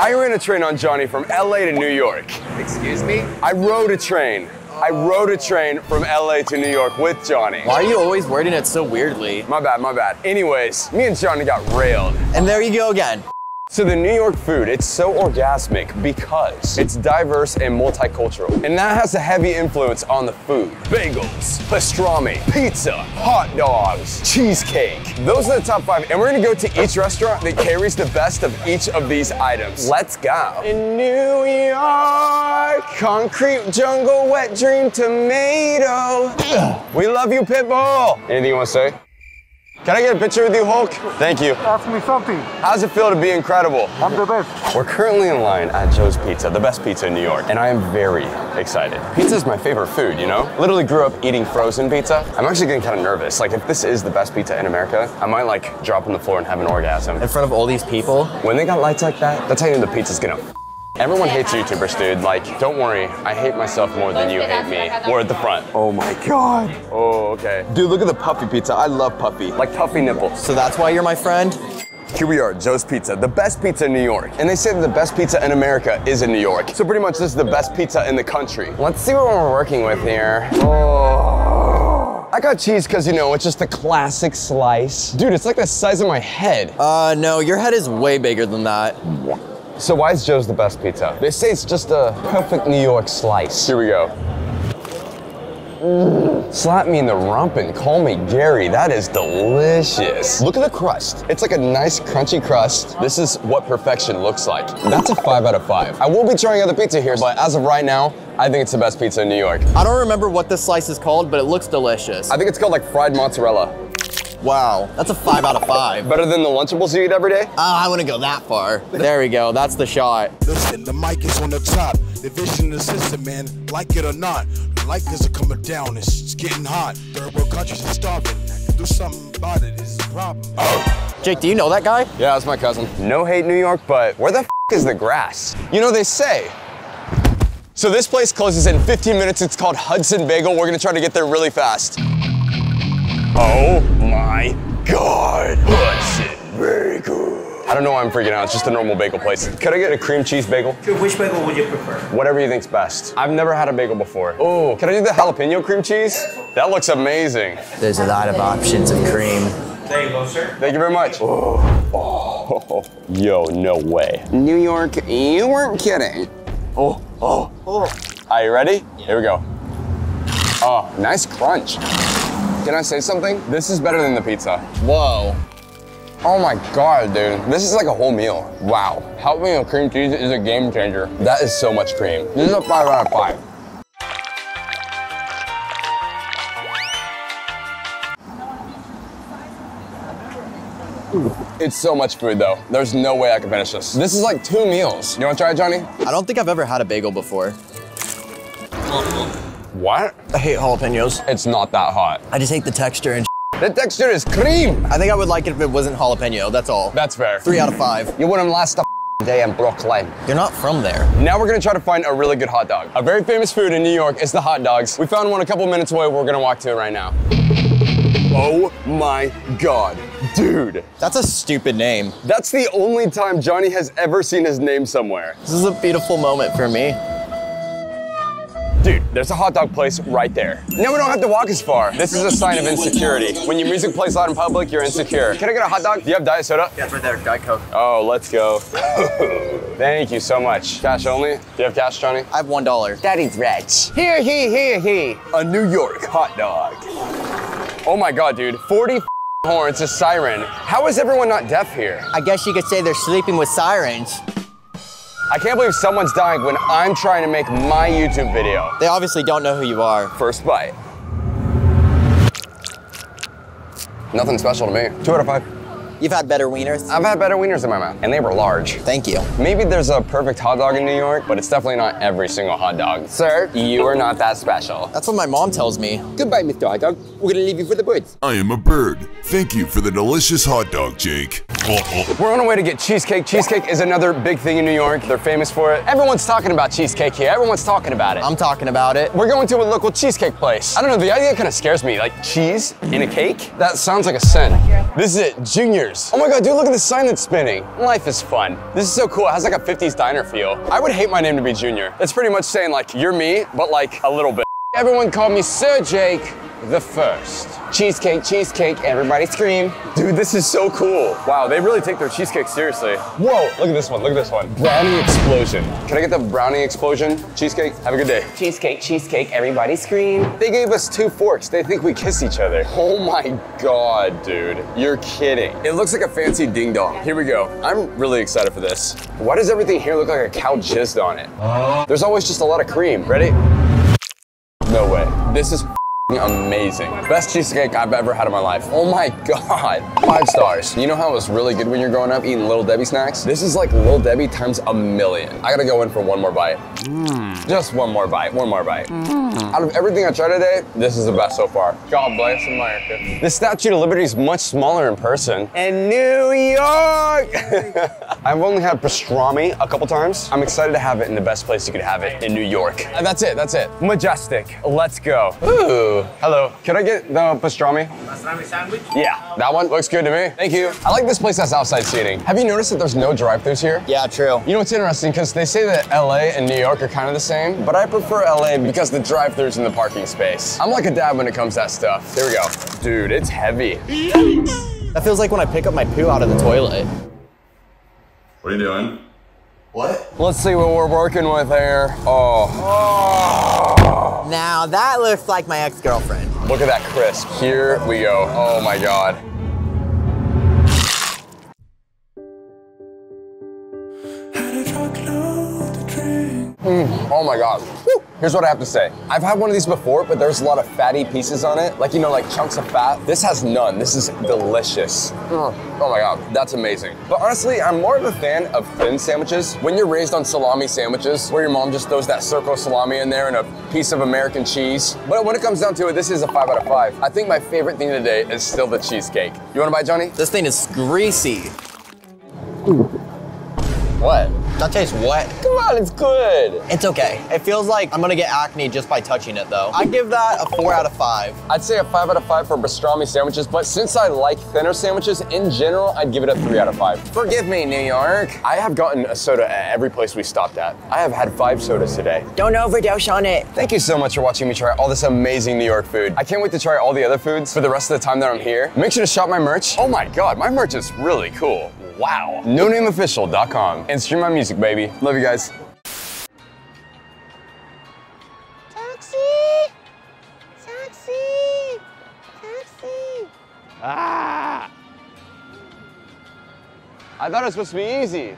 I ran a train on Johnny from LA to New York. Excuse me? I rode a train. I rode a train from LA to New York with Johnny. Why are you always wording it so weirdly? My bad. Anyways, me and Johnny got railed. And there you go again. So the New York food, it's so orgasmic because it's diverse and multicultural. And that has a heavy influence on the food. Bagels, pastrami, pizza, hot dogs, cheesecake. Those are the top 5, and we're gonna go to each restaurant that carries the best of each of these items. Let's go. In New York, concrete jungle, wet dream tomato. We love you, Pitbull. Anything you wanna say? Can I get a picture with you, Hulk? Thank you. Ask me something. How's it feel to be incredible? I'm the best. We're currently in line at Joe's Pizza, the best pizza in New York, and I am very excited. Pizza's my favorite food, you know? Literally grew up eating frozen pizza. I'm actually getting kind of nervous. Like, if this is the best pizza in America, I might like drop on the floor and have an orgasm. In front of all these people? When they got lights like that, that's how you know the pizza's gonna Everyone hates YouTubers, dude. Like, don't worry, I hate myself more than you hate me. We're at the front. Oh my God. Oh, okay. Dude, look at the puffy pizza. I love puffy. Like puffy nipples. So that's why you're my friend? Here we are, Joe's Pizza, the best pizza in New York. And they say that the best pizza in America is in New York. So pretty much this is the best pizza in the country. Let's see what we're working with here. Oh. I got cheese because, you know, it's just the classic slice. Dude, it's like the size of my head. No, your head is way bigger than that. So why is Joe's the best pizza? They say it's just a perfect New York slice. Here we go. Slap me in the rump and call me Gary. That is delicious. Look at the crust. It's like a nice crunchy crust. This is what perfection looks like. That's a 5 out of 5. I will be trying other pizza here, but as of right now, I think it's the best pizza in New York. I don't remember what this slice is called, but it looks delicious. I think it's called like fried mozzarella. Wow, that's a 5 out of 5. Better than the Lunchables you eat every day? I wouldn't go that far. There we go, that's the shot. Listen, the mic is on the top. The vision is system, man, like it or not. The light isn't coming down, it's getting hot. Third world countries are starving. Do something about it, it's a problem. Oh. Jake, do you know that guy? Yeah, that's my cousin. No hate New York, but where the f is the grass? You know, they say, so this place closes in 15 minutes. It's called Hudson Bagel. We're gonna try to get there really fast. Oh my God. Hudson Bagel. I don't know why I'm freaking out. It's just a normal bagel place. Could I get a cream cheese bagel? Which bagel would you prefer? Whatever you think's best. I've never had a bagel before. Oh, can I do the jalapeno cream cheese? That looks amazing. There's a lot of options of cream. There you go, sir. Thank you very much. Oh. Oh. Yo, no way. New York, you weren't kidding. Oh, oh, oh. Are you ready? Yeah. Here we go. Oh, nice crunch. Can I say something? This is better than the pizza. Whoa. Oh my God, dude. This is like a whole meal. Wow. Jalapeno cream cheese is a game changer. That is so much cream. This is a 5 out of 5. It's so much food though. There's no way I can finish this. This is like 2 meals. You wanna try it, Johnny? I don't think I've ever had a bagel before. What? I hate jalapenos. It's not that hot. I just hate the texture and the texture is cream. I think I would like it if it wasn't jalapeno, that's all. That's fair. 3 out of 5. You wouldn't last a day in Brooklyn. You're not from there. Now we're gonna try to find a really good hot dog. A very famous food in New York is the hot dogs. We found one a couple minutes away. We're gonna walk to it right now. Oh my God, dude. That's a stupid name. That's the only time Johnny has ever seen his name somewhere. This is a beautiful moment for me. Dude, there's a hot dog place right there. Now we don't have to walk as far. This is a sign of insecurity. When your music plays loud in public, you're insecure. Can I get a hot dog? Do you have diet soda? Yeah, it's right there, Diet Coke. Oh, let's go. Thank you so much. Cash only? Do you have cash, Johnny? I have $1. Daddy's rich. Here. A New York hot dog. Oh my God, dude, 40 horns, a siren. How is everyone not deaf here? I guess you could say they're sleeping with sirens. I can't believe someone's dying when I'm trying to make my YouTube video. They obviously don't know who you are. First bite. Nothing special to me. 2 out of 5. You've had better wieners? I've had better wieners in my mouth, and they were large. Thank you. Maybe there's a perfect hot dog in New York, but it's definitely not every single hot dog. Sir, you are not that special. That's what my mom tells me. Goodbye, Mr. Hot Dog. We're gonna leave you for the birds. I am a bird. Thank you for the delicious hot dog, Jake. We're on our way to get cheesecake. Cheesecake is another big thing in New York. They're famous for it. Everyone's talking about cheesecake here. Everyone's talking about it. I'm talking about it. We're going to a local cheesecake place. I don't know, the idea kind of scares me. Like cheese in a cake? That sounds like a sin. This is it, Juniors. Oh my God, dude, look at the sign that's spinning. Life is fun. This is so cool. It has like a 50s diner feel. I would hate my name to be Junior. That's pretty much saying like, you're me, but like a little bit. Everyone called me Sir Jake the First. Cheesecake, cheesecake, everybody scream. Dude, this is so cool. Wow, they really take their cheesecake seriously. Whoa, look at this one, look at this one. Brownie explosion. Can I get the brownie explosion? Cheesecake, have a good day. Cheesecake, cheesecake, everybody scream. They gave us two forks. They think we kiss each other. Oh my God, dude, you're kidding. It looks like a fancy ding dong. Here we go. I'm really excited for this. Why does everything here look like a cow jizzed on it? There's always just a lot of cream. Ready? No way. This is amazing. Best cheesecake I've ever had in my life. Oh my God. 5 stars. You know how it was really good when you're growing up eating Little Debbie snacks? This is like Little Debbie times a million. I gotta go in for one more bite. Just one more bite, one more bite. Out of everything I tried today, this is the best so far. God bless America. The Statue of Liberty is much smaller in person. And New York! I've only had pastrami a couple times. I'm excited to have it in the best place you could have it, in New York. And that's it, that's it. Majestic, let's go. Ooh. Hello, can I get the pastrami? Pastrami sandwich? Yeah, that one looks good to me. Thank you. I like this place that's outside seating. Have you noticed that there's no drive-thrus here? Yeah, true. You know what's interesting, because they say that LA and New York are kind of the same, but I prefer LA because the drive-thrus in the parking space. I'm like a dad when it comes to that stuff. There we go. Dude, it's heavy. That feels like when I pick up my poo out of the toilet. What are you doing? What? Let's see what we're working with here. Oh. Now that looks like my ex-girlfriend. Look at that crisp. Here we go. Oh my God. Oh my God. Woo. Here's what I have to say. I've had one of these before, but there's a lot of fatty pieces on it. Like, you know, like chunks of fat. This has none. This is delicious. Oh my God, that's amazing. But honestly, I'm more of a fan of thin sandwiches. When you're raised on salami sandwiches, where your mom just throws that circle of salami in there and a piece of American cheese. But when it comes down to it, this is a 5 out of 5. I think my favorite thing today is still the cheesecake. You wanna bite, Johnny? This thing is greasy. Ooh. What? That tastes wet. Come on, it's good. It's okay. It feels like I'm gonna get acne just by touching it though. I'd give that a 4 out of 5. I'd say a 5 out of 5 for pastrami sandwiches, but since I like thinner sandwiches in general, I'd give it a 3 out of 5. Forgive me, New York. I have gotten a soda at every place we stopped at. I have had 5 sodas today. Don't overdose on it. Thank you so much for watching me try all this amazing New York food. I can't wait to try all the other foods for the rest of the time that I'm here. Make sure to shop my merch. Oh my God, my merch is really cool. Wow. nonameofficial.com and stream my music, baby. Love you guys. Taxi! Taxi! Taxi! Ah! I thought it was supposed to be easy.